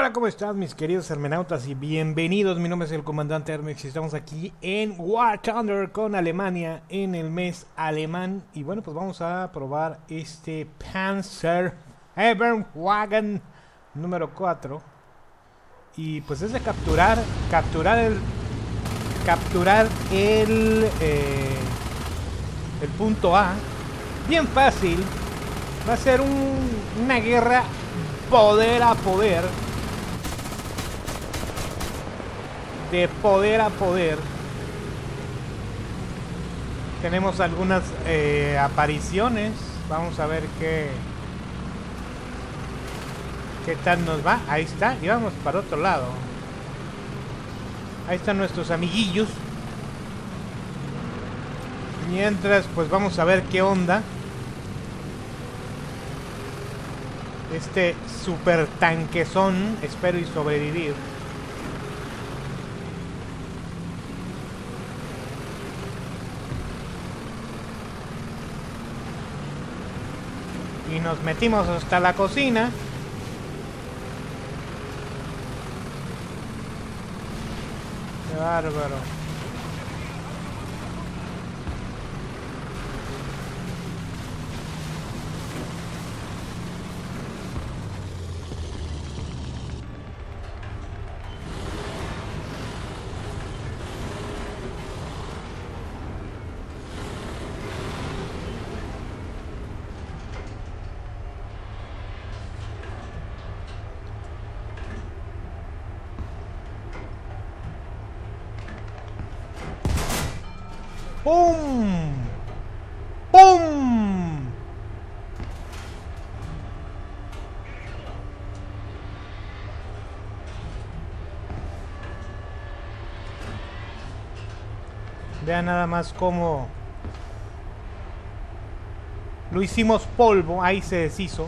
Hola, ¿cómo están mis queridos hermenautas? Y bienvenidos, mi nombre es el Comandante Hermex y estamos aquí en War Thunder con Alemania en el mes alemán. Y bueno, pues vamos a probar este Panzer Eberwagen número 4. Y pues es de capturar el punto A. Bien fácil. Va a ser una guerra poder a poder. De poder a poder. Tenemos algunas apariciones. Vamos a ver qué tal nos va. Ahí está. Y vamos para otro lado. Ahí están nuestros amiguillos. Mientras, pues vamos a ver qué onda. Este super tanquezón. Espero y sobrevivir. Y nos metimos hasta la cocina. Qué bárbaro. ¡Pum! ¡Pum! Vean nada más cómo lo hicimos polvo, ahí se deshizo.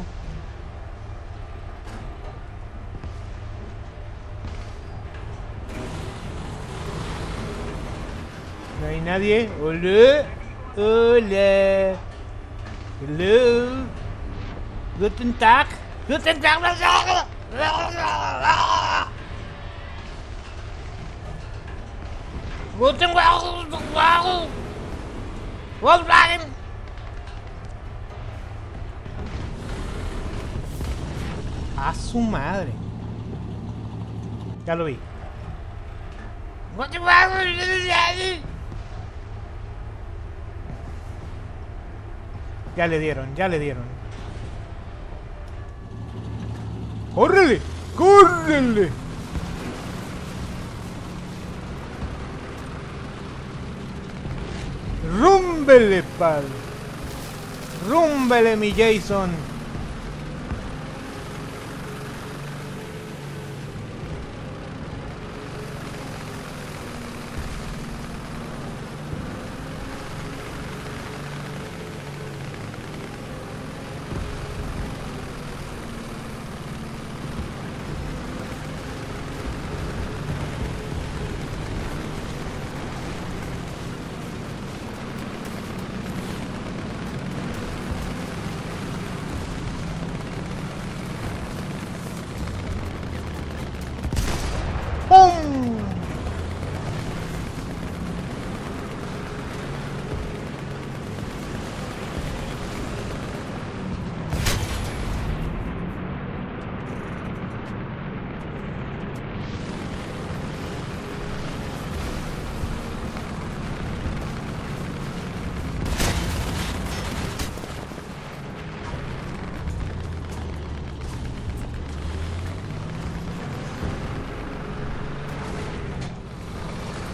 ¿Hay nadie? Hola, hola, hello, guten Tag, guten Tag. A su madre. Ya lo vi. Ya le dieron, ya le dieron. ¡Córrele! ¡Córrele! ¡Rúmbele, pal! ¡Rúmbele, mi Jason!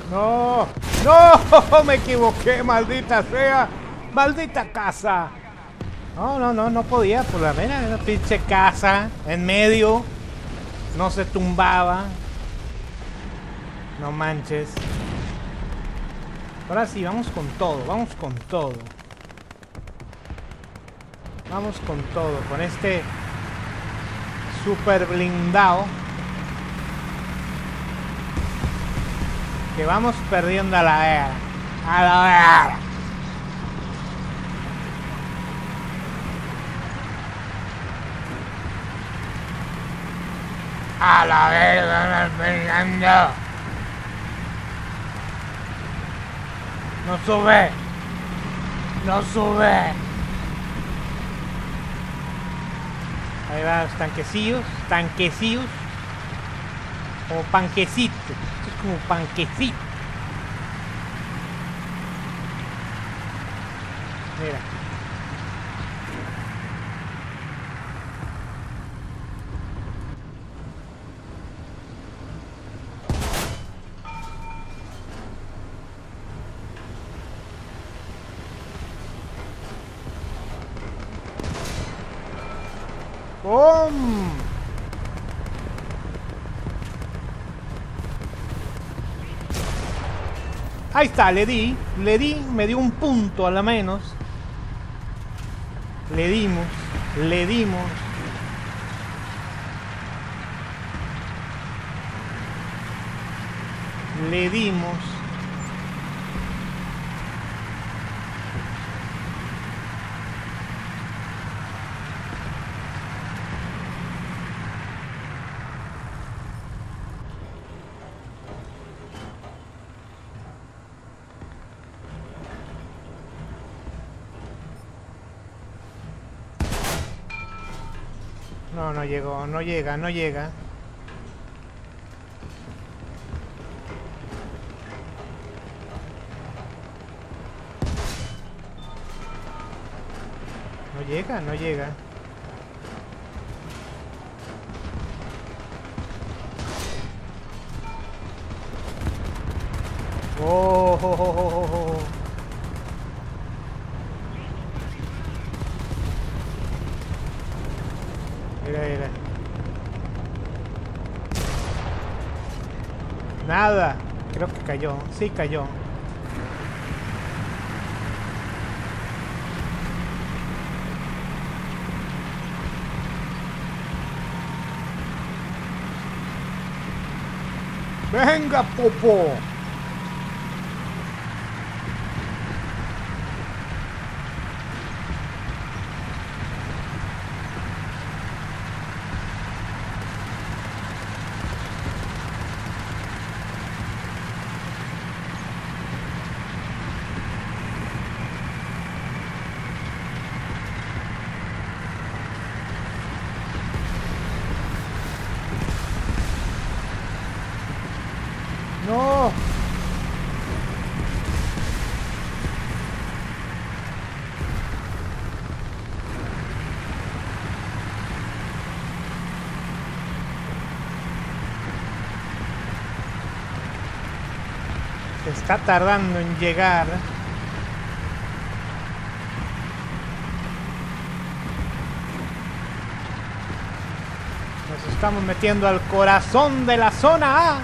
No, no, me equivoqué, maldita sea, maldita casa. No, no, no, no podía, por la mera, una pinche casa en medio, no se tumbaba. No manches. Ahora sí, vamos con todo, vamos con todo. Vamos con todo, con este super blindado. Que vamos perdiendo a la vera. A la vera. A la verga, Fernando. No sube. No sube. Ahí van los tanquecillos. Tanquecillos. Como panquecito. Esto es como panquecito. Mira. ¡Bum! Ahí está, le di, me dio un punto a lo menos. Le dimos. No, no llegó, no llega. No llega. Oh, oh, oh, oh, oh. Mira. Nada. Creo que cayó. Sí, cayó. Venga, Popo. Está tardando en llegar. Nos estamos metiendo al corazón de la zona A.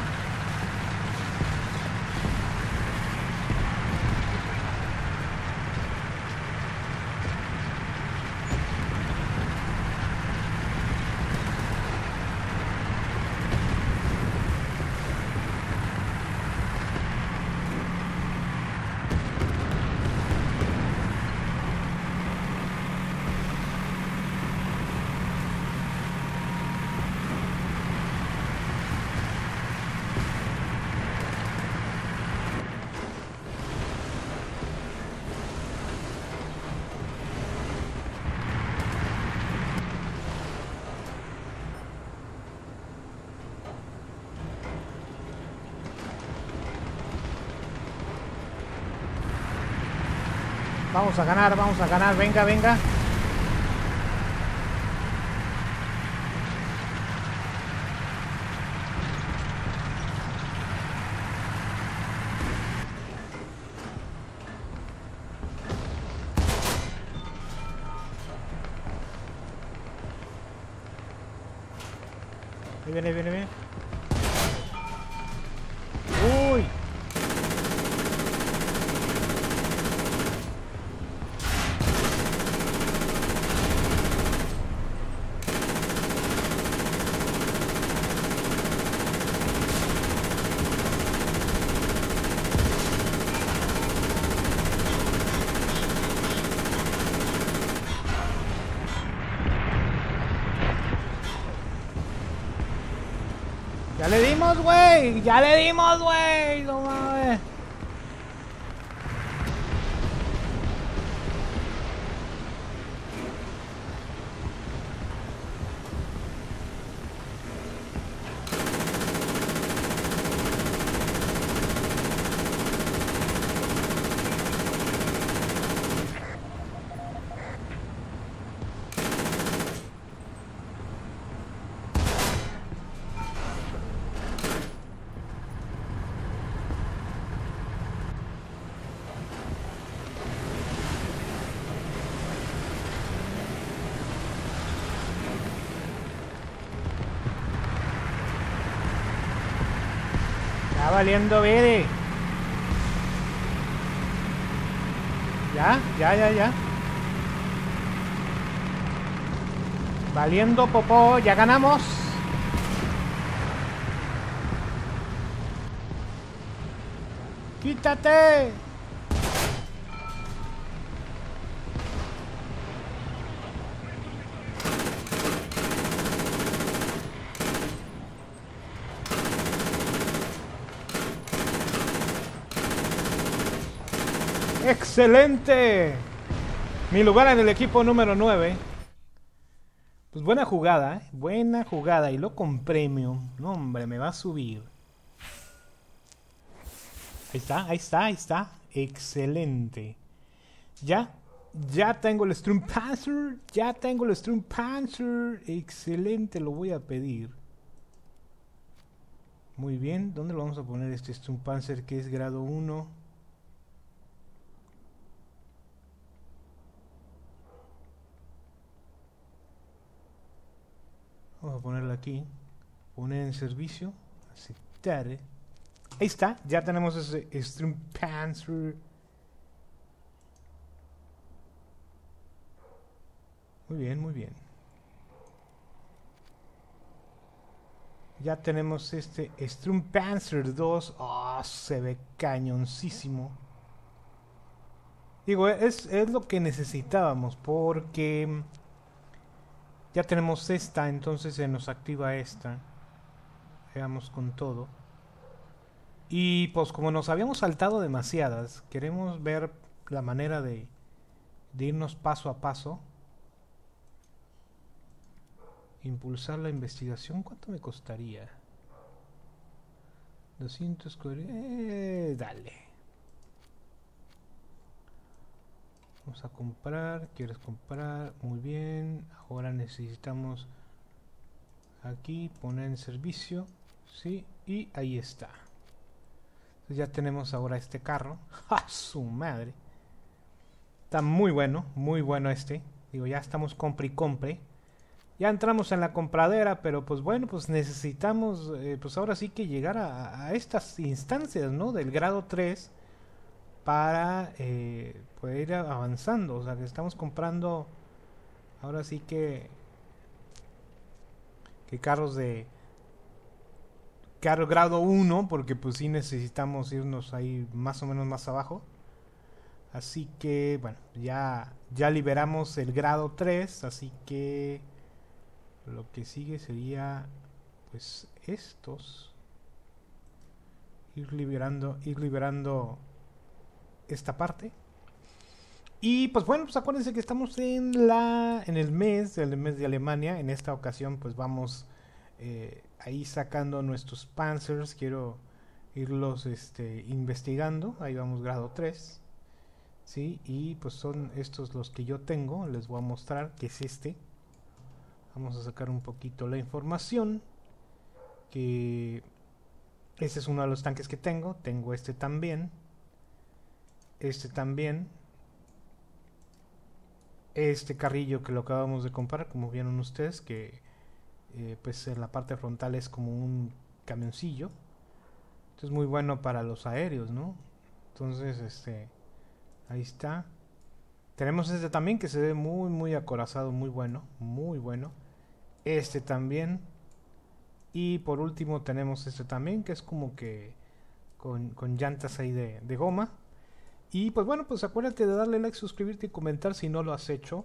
Vamos a ganar, venga. Ahí viene. Uy. Ya le dimos, güey. Ya le dimos, güey. No mames. Valiendo verde. Ya. Valiendo popó, ya ganamos. ¡Quítate! ¡Excelente! Mi lugar en el equipo número 9. Pues buena jugada, ¿eh? Buena jugada. Y lo con premio. No, hombre, me va a subir. Ahí está, ahí está, ahí está. Excelente. Ya tengo el Sturmpanzer. Ya tengo el Sturmpanzer. Excelente, lo voy a pedir. Muy bien. ¿Dónde lo vamos a poner este Sturmpanzer que es grado 1? Vamos a ponerla aquí, poner en servicio, aceptar. Ahí está, ya tenemos ese Sturmpanzer. Muy bien, muy bien. Ya tenemos este Sturmpanzer II. Oh, se ve cañoncísimo. Digo, es lo que necesitábamos porque... ya tenemos esta, entonces se nos activa esta. Veamos con todo. Y pues como nos habíamos saltado demasiadas, queremos ver la manera de irnos paso a paso. Impulsar la investigación, ¿cuánto me costaría? 200... dale. Vamos a comprar, ¿quieres comprar? Muy bien, ahora necesitamos aquí poner en servicio, sí, y ahí está. Entonces ya tenemos ahora este carro. ¡Ja, su madre! Está muy bueno este. Digo, ya estamos compre y compre. Ya entramos en la compradera, pero pues bueno, pues necesitamos, pues ahora sí que llegar a estas instancias, ¿no? Del grado 3. Para poder ir avanzando, o sea que estamos comprando ahora sí que carros de carro grado 1, porque pues sí necesitamos irnos ahí más o menos más abajo. Así que bueno, ya liberamos el grado 3, así que lo que sigue sería pues estos, ir liberando esta parte. Y pues bueno, pues acuérdense que estamos en el mes de Alemania. En esta ocasión pues vamos ahí sacando nuestros Panzers. Quiero irlos investigando. Ahí vamos grado 3, ¿sí? Y pues son estos los que yo tengo. Les voy a mostrar que es este. Vamos a sacar un poquito la información. Que este es uno de los tanques que tengo. Tengo este también. Este también. Este carrillo que lo acabamos de comprar, como vieron ustedes, que pues en la parte frontal es como un camioncillo. Esto es muy bueno para los aéreos, ¿no? Entonces, ahí está. Tenemos este también que se ve muy acorazado, muy bueno. Este también. Y por último tenemos este también, que es como que con llantas ahí de goma. Y pues bueno, pues acuérdate de darle like, suscribirte y comentar si no lo has hecho,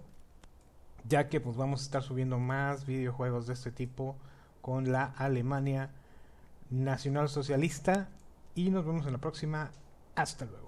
ya que pues vamos a estar subiendo más videojuegos de este tipo con la Alemania nacionalsocialista, y nos vemos en la próxima. Hasta luego.